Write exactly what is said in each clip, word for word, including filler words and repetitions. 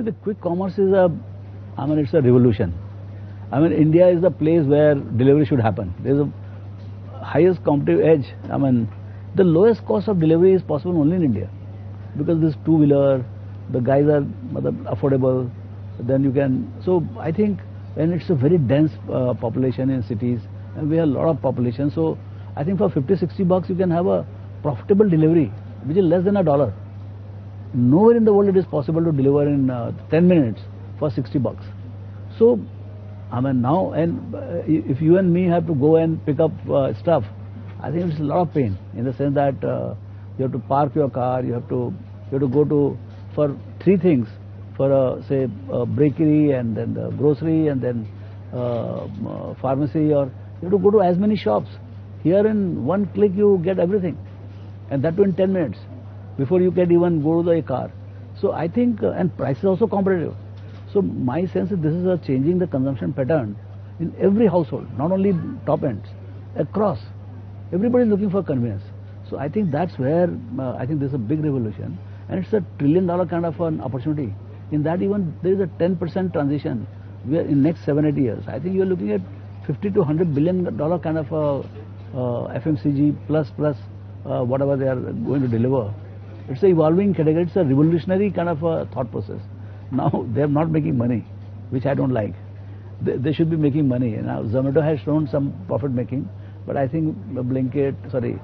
See, the quick commerce is a, I mean, it's a revolution. I mean, India is the place where delivery should happen. There's a highest competitive edge. I mean, the lowest cost of delivery is possible only in India, because this two-wheeler, the guys are affordable. Then you can. So I think, and it's a very dense uh, population in cities, and we have a lot of population. So I think for fifty, sixty bucks you can have a profitable delivery, which is less than a dollar. Nowhere in the world it is possible to deliver in uh, ten minutes for sixty bucks. So I mean now, and uh, if you and me have to go and pick up uh, stuff, I think it's a lot of pain, in the sense that uh, you have to park your car, you have to you have to go to for three things, for uh, say uh, bakery, and then the grocery, and then uh, uh, pharmacy, or you have to go to as many shops. Here in one click you get everything, and that too in ten minutes, before you can even go to the car. So I think, uh, and price is also competitive. So my sense is this is a changing the consumption pattern in every household, not only top ends, across. Everybody is looking for convenience. So I think that's where uh, I think there's a big revolution, and it's a trillion dollar kind of an opportunity. In that, even there is a ten percent transition where in next seven, eight years, I think you are looking at fifty to one hundred billion dollar kind of a, uh, F M C G plus plus uh, whatever they are going to deliver. It's a evolving category. It's a revolutionary kind of a thought process. Now they're not making money, which I don't like. They, they should be making money. Now Zomato has shown some profit making, but I think Blinkit, sorry,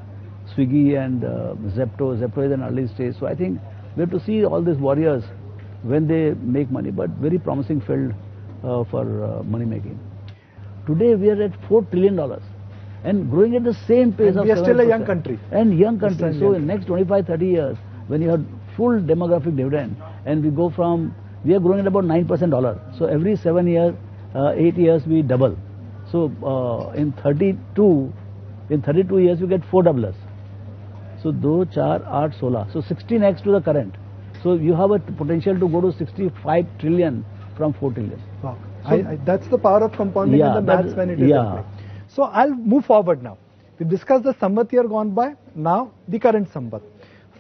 Swiggy and uh, Zepto, Zepto is an early stage. So I think we have to see all these warriors when they make money, but very promising field uh, for uh, money making. Today we are at four trillion dollars and growing at the same pace, and of we are still a young country. And young country. So young in next twenty-five, thirty years, when you have full demographic dividend, and we go from, we are growing at about nine percent dollar. So every seven years, uh, eight years we double. So uh, in thirty-two years you get four doublers. So two, four, eight, sixteen. So sixteen x to the current. So you have a potential to go to sixty-five trillion from four trillion. Wow. So I, I, that's the power of compounding, yeah, and the maths when it is applied. So I'll move forward now. We've discussed the Samvat year gone by, now the current Samvat.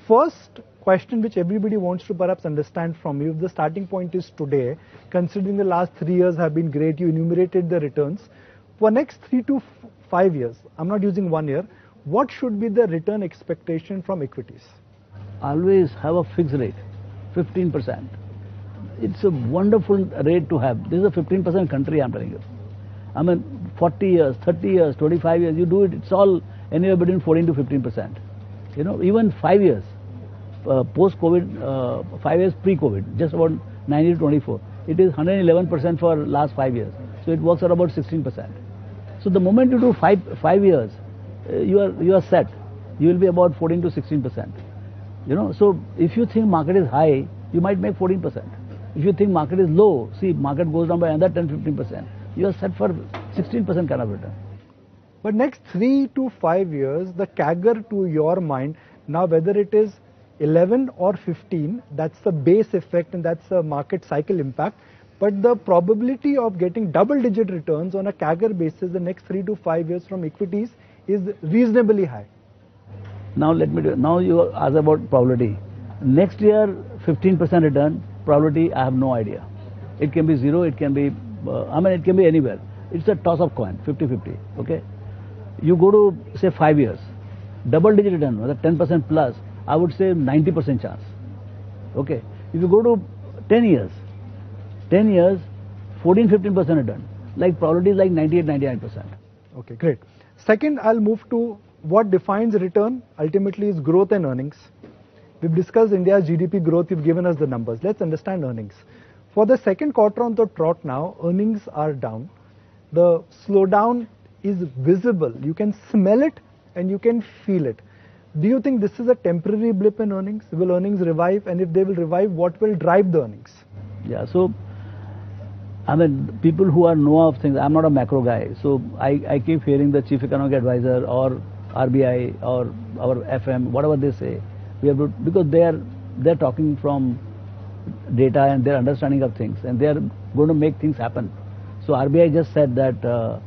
First question which everybody wants to perhaps understand from you, the starting point is today, considering the last three years have been great, you enumerated the returns. For next three to five years, I'm not using one year, what should be the return expectation from equities? Always have a fixed rate, fifteen percent. It's a wonderful rate to have. This is a fifteen percent country, I'm telling you. I mean, forty years, thirty years, twenty-five years, you do it, it's all anywhere between fourteen to fifteen percent. You know, even five years, uh, post-COVID, uh, five years pre-COVID, just about nineteen to twenty-four. It is one hundred eleven percent for last five years. So it works out about sixteen percent. So the moment you do five, five years, uh, you are, you are set. You will be about fourteen to sixteen percent. You know, so if you think market is high, you might make fourteen percent. If you think market is low, see, market goes down by another ten to fifteen percent. You are set for sixteen percent kind of return. But next three to five years, the C A G R to your mind, now whether it is eleven or fifteen, that's the base effect and that's the market cycle impact. But the probability of getting double-digit returns on a C A G R basis the next three to five years from equities is reasonably high. Now let me do it. Now you ask about probability. Next year, fifteen percent return, probability, I have no idea. It can be zero, it can be, uh, I mean, it can be anywhere. It's a toss of coin, fifty fifty, okay? You go to, say, five years, double-digit return, ten percent plus, I would say ninety percent chance, okay? If you go to ten years, fourteen, fifteen percent return, like probability is like ninety-eight, ninety-nine percent. Okay, great. Second, I'll move to what defines return ultimately is growth and earnings. We've discussed India's G D P growth, you've given us the numbers. Let's understand earnings. For the second quarter on the trot now, earnings are down. The slowdown is visible. You can smell it and you can feel it. Do you think this is a temporary blip in earnings? Will earnings revive? And if they will revive, what will drive the earnings? Yeah, so, I mean, people who are know of things, I'm not a macro guy, so I, I keep hearing the chief economic advisor or R B I or our F M, whatever they say, we have to, because they are they're talking from data and their understanding of things, and they are going to make things happen. So R B I just said that uh,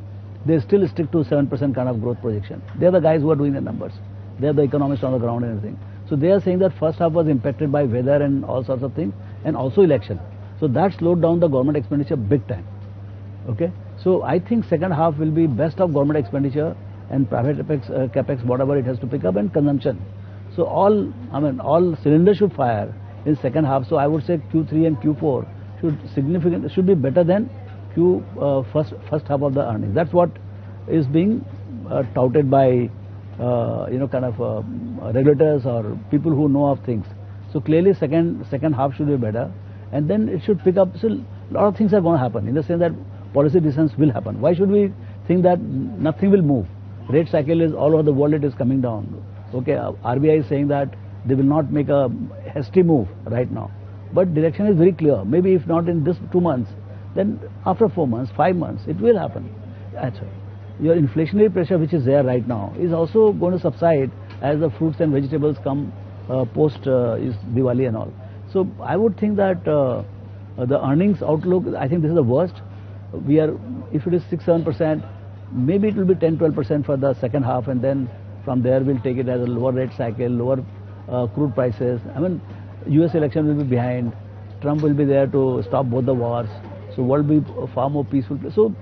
they still stick to seven percent kind of growth projection. They are the guys who are doing the numbers. They are the economists on the ground and everything. So they are saying that first half was impacted by weather and all sorts of things, and also election. So that slowed down the government expenditure big time. Okay. So I think second half will be best of government expenditure and private capex, uh, capex whatever it has to pick up, and consumption. So all, I mean, all cylinders should fire in second half. So I would say Q three and Q four should significant should be better than Q uh, first first half of the earnings. That's what is being uh, touted by uh, you know kind of uh, regulators or people who know of things. So clearly second second half should be better, and then it should pick up. So a lot of things are going to happen in the sense that policy decisions will happen. Why should we think that nothing will move? Rate cycle is all over the world, it is coming down. Okay, R B I is saying that they will not make a hasty move right now, but direction is very clear. Maybe if not in this two months, then after four months, five months, it will happen. That's right. Your inflationary pressure, which is there right now, is also going to subside as the fruits and vegetables come uh, post uh, is Diwali and all. So I would think that uh, the earnings outlook, I think this is the worst. We are, if it is six to seven percent, maybe it will be ten to twelve percent for the second half, and then from there we'll take it as a lower rate cycle, lower uh, crude prices. I mean, U S election will be behind, Trump will be there to stop both the wars, so world will be far more peaceful. So